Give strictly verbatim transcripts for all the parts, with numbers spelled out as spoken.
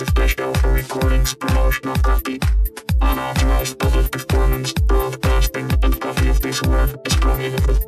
use of cash out for recordings, promotional copy, unauthorized public performance, broadcasting, and copy of this work is prohibited.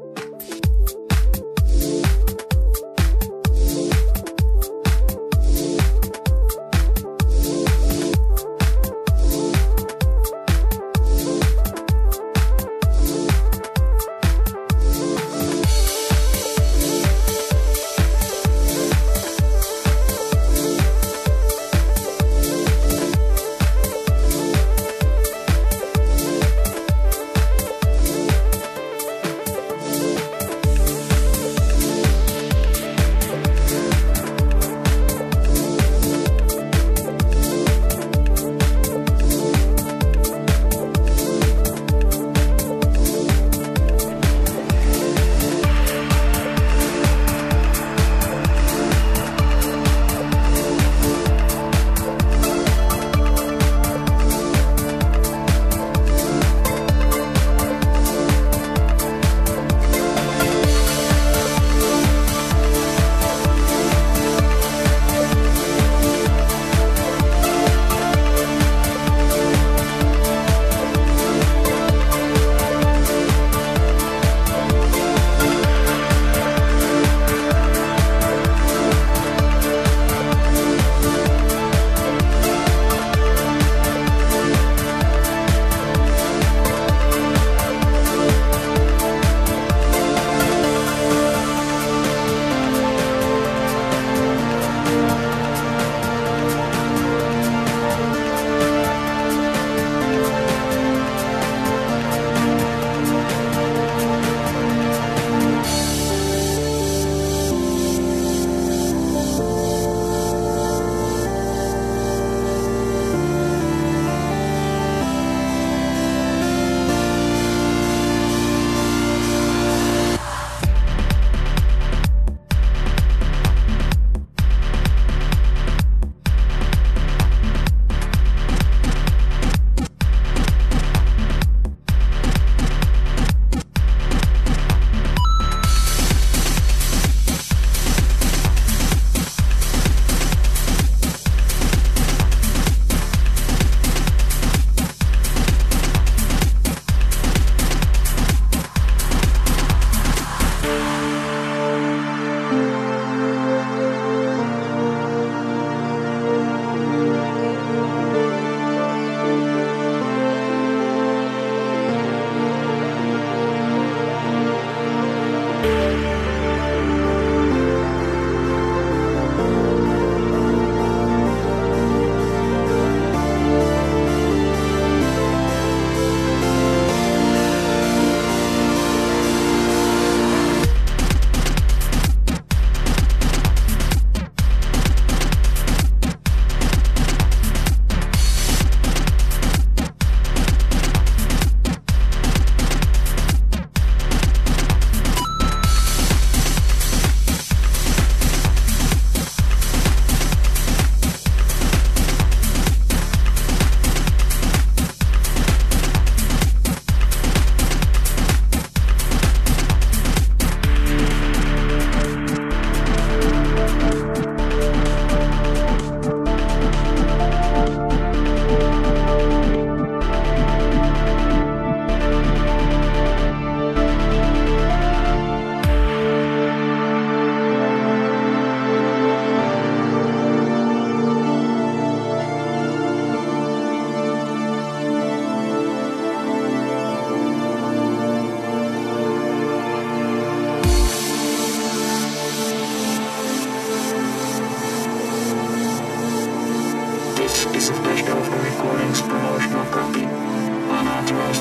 Unauthorized